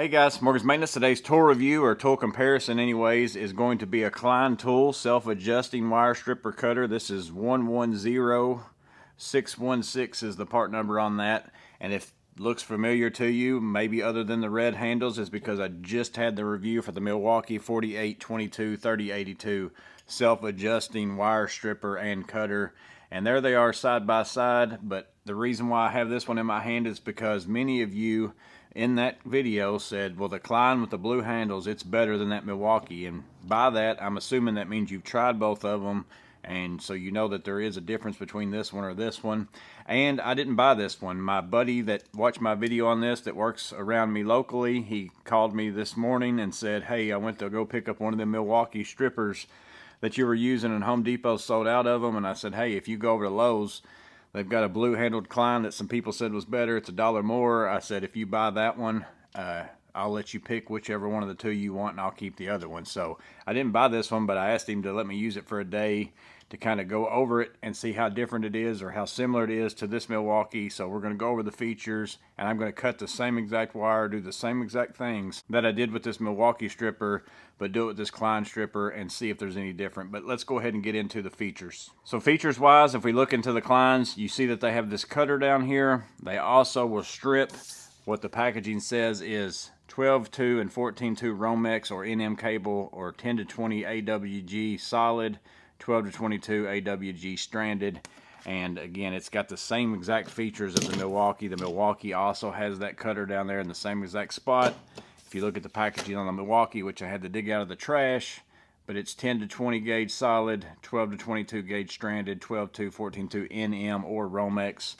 Hey guys, Morgan's Maintenance. Today's tool review, or tool comparison anyways, is going to be a Klein Tool self-adjusting wire stripper cutter. This is 110616 is the part number on that. And if it looks familiar to you, maybe other than the red handles, is because I just had the review for the Milwaukee 48-22-3082 self-adjusting wire stripper and cutter. And there they are side by side. But the reason why I have this one in my hand is because many of you in that video said, well, the Klein with the blue handles, it's better than that Milwaukee. And by that, I'm assuming that means you've tried both of them, and so you know that there is a difference between this one or this one. And I didn't buy this one. My buddy that watched my video on this, that works around me locally, he called me this morning and said, hey, I went to go pick up one of the Milwaukee strippers that you were using, and Home Depot sold out of them. And I said, hey, if you go over to Lowe's, they've got a blue-handled Klein that some people said was better. It's $1 more. I said, if you buy that one, I'll let you pick whichever one of the two you want, and I'll keep the other one. So I didn't buy this one, but I asked him to let me use it for a day to kind of go over it and see how different it is, or how similar it is to this Milwaukee. So we're going to go over the features, and I'm going to cut the same exact wire, do the same exact things that I did with this Milwaukee stripper, but do it with this Klein stripper and see if there's any different. But let's go ahead and get into the features. So features wise, if we look into the Kleins, you see that they have this cutter down here. They also will strip what the packaging says is 12-2 and 14-2 Romex or NM cable, or 10-20 AWG solid, 12-22 AWG stranded. And again, it's got the same exact features of the Milwaukee. The Milwaukee also has that cutter down there in the same exact spot. If you look at the packaging on the Milwaukee, which I had to dig out of the trash, but it's 10-20 gauge solid, 12-22 gauge stranded, 12-2, 14-2 NM or Romex.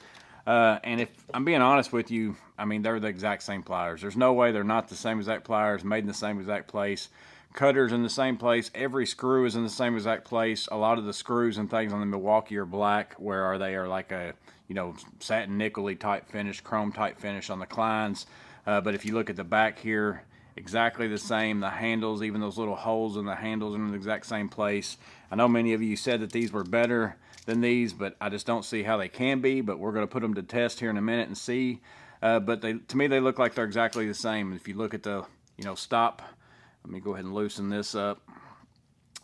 And if I'm being honest with you, I mean, they're the exact same pliers. There's no way they're not the same exact pliers, made in the same exact place. Cutter's in the same place. Every screw is in the same exact place. A lot of the screws and things on the Milwaukee are black, where they are like a, you know, satin nickel-y type finish, chrome type finish on the Kleins. But if you look at the back here, exactly the same. The handles, even those little holes in the handles, are in the exact same place. I know many of you said that these were better than these, but I just don't see how they can be. But we're going to put them to test here in a minute and see. But to me, they look like they're exactly the same. If you look at the, you know, stop. Let me go ahead and loosen this up.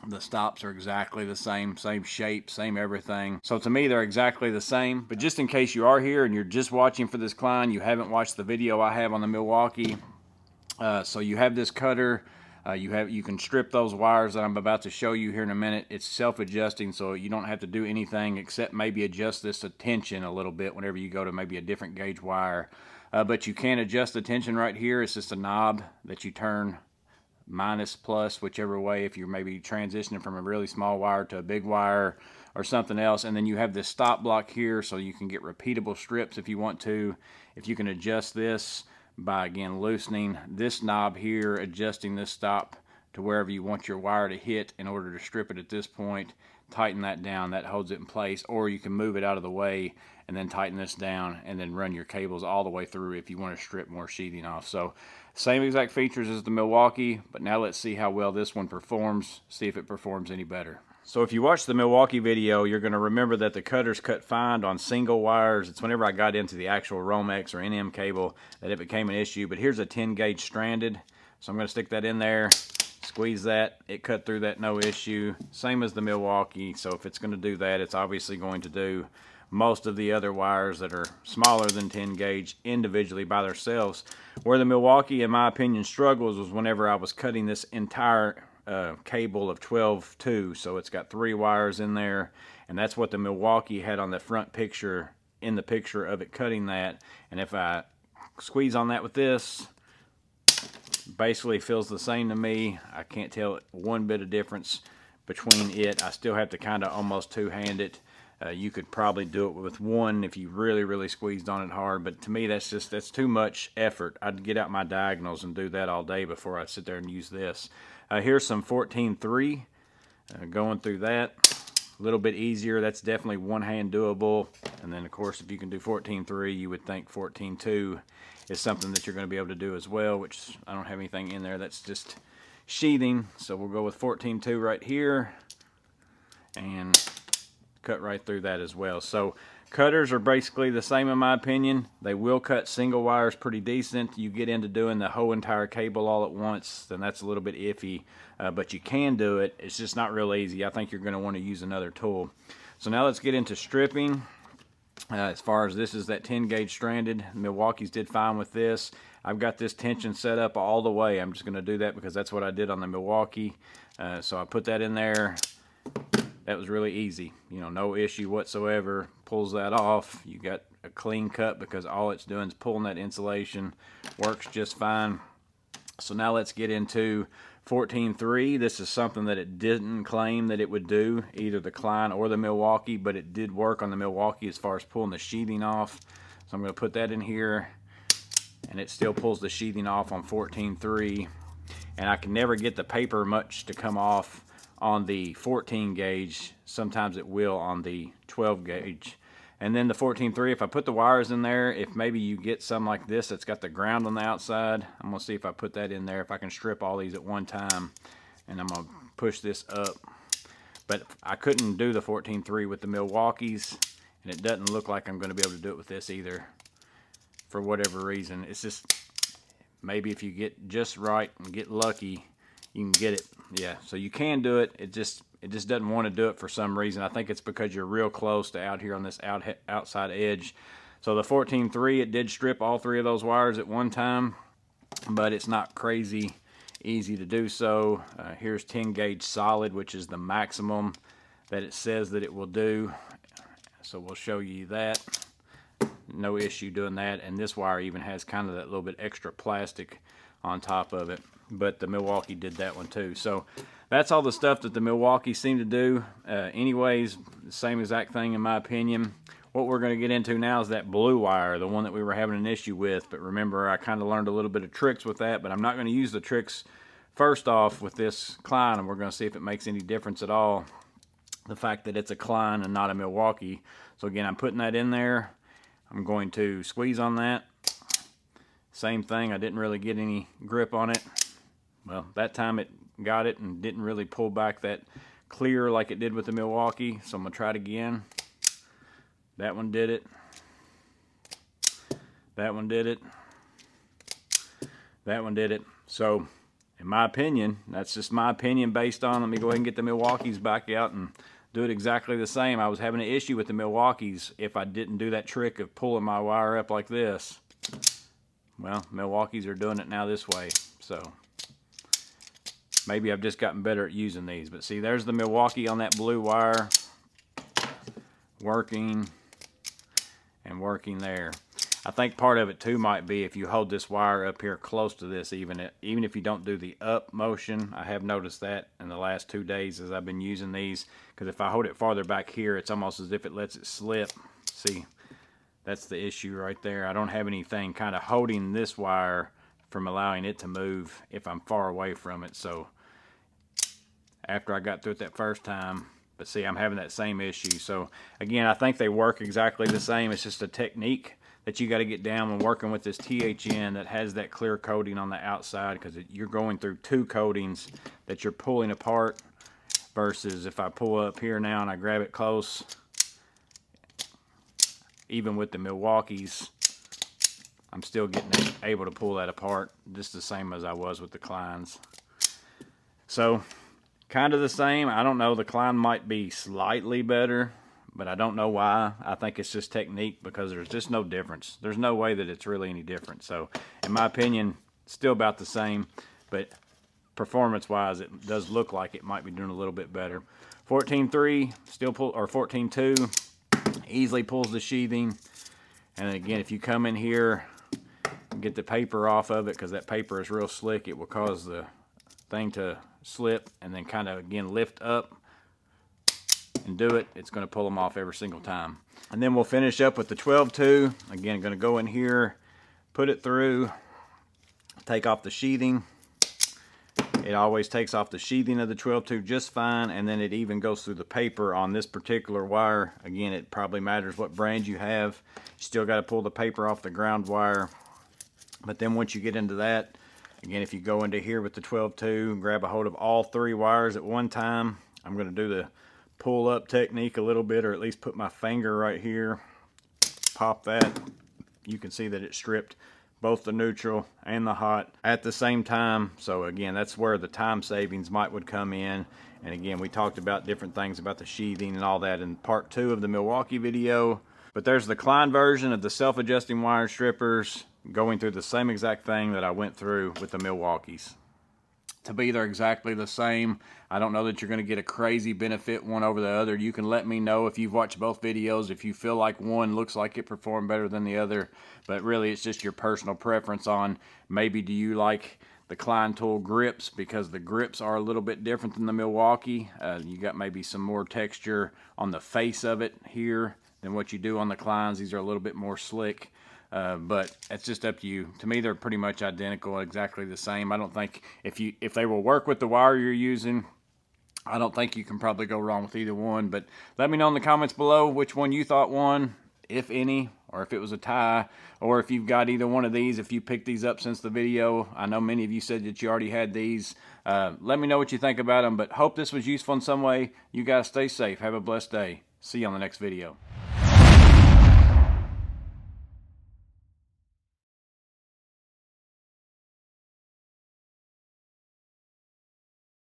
The stops are exactly the same shape, same everything. So to me, they're exactly the same. But just in case you are here and you're just watching for this Klein, you haven't watched the video I have on the Milwaukee. So you have this cutter. You can strip those wires that I'm about to show you here in a minute. It's self-adjusting, so you don't have to do anything except maybe adjust this tension a little bit whenever you go to maybe a different gauge wire. But you can adjust the tension right here. It's just a knob that you turn minus, plus, whichever way, if you're maybe transitioning from a really small wire to a big wire or something else. And then you have this stop block here, so you can get repeatable strips if you want to. If you can adjust this by, again, loosening this knob here, adjusting this stop to wherever you want your wire to hit in order to strip it at this point, tighten that down, that holds it in place. Or you can move it out of the way and then tighten this down and then run your cables all the way through if you want to strip more sheathing off. So same exact features as the Milwaukee, but now let's see how well this one performs, see if it performs any better. So if you watched the Milwaukee video, you're going to remember that the cutters cut fine on single wires. It's whenever I got into the actual Romex or NM cable that it became an issue. But here's a 10 gauge stranded, so I'm going to stick that in there. Squeeze that, it cut through that no issue, same as the Milwaukee. So if it's going to do that, it's obviously going to do most of the other wires that are smaller than 10 gauge individually by themselves. Where the Milwaukee, in my opinion, struggles was whenever I was cutting this entire cable of 12-2, so it's got 3 wires in there, and that's what the Milwaukee had on the front picture, in the picture of it cutting that. And if I squeeze on that with this, basically feels the same to me. I can't tell one bit of difference between it. I still have to kind of almost two-hand it. You could probably do it with one if you really squeezed on it hard, but to me that's too much effort. I'd get out my diagonals and do that all day before I'd sit there and use this. Here's some 14-3 going through that. A little bit easier. That's definitely one hand doable. And then of course, if you can do 14-3, you would think 14-2 is something that you're going to be able to do as well, which I don't have anything in there. That's just sheathing. So we'll go with 14-2 right here and cut right through that as well. So Cutters are basically the same in my opinion. They will cut single wires pretty decent. You get into doing the whole entire cable all at once, then that's a little bit iffy, but you can do it. It's just not real easy. I think you're going to want to use another tool. So now let's get into stripping. As far as this is that 10 gauge stranded. Milwaukee's did fine with this. I've got this tension set up all the way. I'm just going to do that because that's what I did on the Milwaukee. So I put that in there. That was really easy, you know, no issue whatsoever. Pulls that off. You got a clean cut because all it's doing is pulling that insulation. Works just fine. So now let's get into 14-3. This is something that it didn't claim that it would do, either the Klein or the Milwaukee, but it did work on the Milwaukee as far as pulling the sheathing off. So I'm going to put that in here, and it still pulls the sheathing off on 14-3. And I can never get the paper much to come off on the 14 gauge. Sometimes it will on the 12 gauge. And then the 14-3, if I put the wires in there, if maybe you get some like this that's got the ground on the outside, I'm gonna see if I put that in there, if I can strip all these at one time, and I'm gonna push this up. But I couldn't do the 14-3 with the Milwaukees, and it doesn't look like I'm gonna be able to do it with this either, for whatever reason. It's just, maybe if you get just right and get lucky, you can get it. Yeah, so you can do it. It just doesn't want to do it for some reason. I think it's because you're real close to out here on this outside edge. So the 14-3, it did strip all three of those wires at one time, but it's not crazy easy to do so. Here's 10 gauge solid, which is the maximum that it says that it will do. So we'll show you that. No issue doing that. And this wire even has kind of that little bit extra plastic on top of it. But the Milwaukee did that one too. So that's all the stuff that the Milwaukee seemed to do. Anyways, the same exact thing in my opinion. What we're going to get into now is that blue wire, the one that we were having an issue with. But remember, I kind of learned a little bit of tricks with that, but I'm not going to use the tricks first off with this Klein, and we're going to see if it makes any difference at all, the fact that it's a Klein and not a Milwaukee. So again, I'm putting that in there. I'm going to squeeze on that. Same thing, I didn't really get any grip on it. Well, that time it got it and didn't really pull back that clear like it did with the Milwaukee. So I'm going to try it again. That one did it. That one did it. That one did it. So, in my opinion, that's just my opinion based on, let me go ahead and get the Milwaukees back out and do it exactly the same. I was having an issue with the Milwaukees if I didn't do that trick of pulling my wire up like this. Well, Milwaukees are doing it now this way, so... Maybe I've just gotten better at using these, but see, there's the Milwaukee on that blue wire, working and working there. I think part of it too might be if you hold this wire up here close to this, even if you don't do the up motion. I have noticed that in the last 2 days as I've been using these, because if I hold it farther back here, it's almost as if it lets it slip. See, that's the issue right there. I don't have anything kind of holding this wire from allowing it to move if I'm far away from it. So after I got through it that first time, but see, I'm having that same issue. So again, I think they work exactly the same. It's just a technique that you got to get down when working with this THN that has that clear coating on the outside, because you're going through two coatings that you're pulling apart, versus if I pull up here now and I grab it close, even with the Milwaukees, I'm still able to pull that apart just the same as I was with the Kleins. So kind of the same. I don't know, the Klein might be slightly better, but I don't know why. I think it's just technique, because there's just no difference. There's no way that it's really any different. So in my opinion, still about the same, but performance wise, it does look like it might be doing a little bit better. 14-3 still pull, or 14-2 easily pulls the sheathing. And again, if you come in here and get the paper off of it, because that paper is real slick, it will cause the thing to slip and then kind of again lift up and do it. It's going to pull them off every single time. And then we'll finish up with the 12-2. Again, going to go in here, put it through, take off the sheathing. It always takes off the sheathing of the 12-2 just fine, and then it even goes through the paper on this particular wire. Again, it probably matters what brand you have. You still got to pull the paper off the ground wire. But then once you get into that, again, if you go into here with the 12-2 and grab a hold of all three wires at one time, I'm going to do the pull-up technique a little bit, or at least put my finger right here pop that, you can see that it stripped both the neutral and the hot at the same time. So again, that's where the time savings would come in. And again, we talked about different things about the sheathing and all that in part 2 of the Milwaukee video. But there's the Klein version of the self-adjusting wire strippers, going through the same exact thing that I went through with the Milwaukees. To be they're exactly the same. I don't know that you're going to get a crazy benefit one over the other. You can let me know if you've watched both videos, if you feel like one looks like it performed better than the other, but really it's just your personal preference on maybe do you like the Klein Tool grips, because the grips are a little bit different than the Milwaukee. You got maybe some more texture on the face of it here than what you do on the Kleins. These are a little bit more slick. But it's just up to you. To me, they're pretty much identical, exactly the same. I don't think if they will work with the wire you're using, I don't think you can probably go wrong with either one. But let me know in the comments below which one you thought won, if any, or if it was a tie, or if you've got either one of these, if you picked these up since the video. I know many of you said that you already had these. Let me know what you think about them, but hope this was useful in some way. You guys stay safe. Have a blessed day. See you on the next video.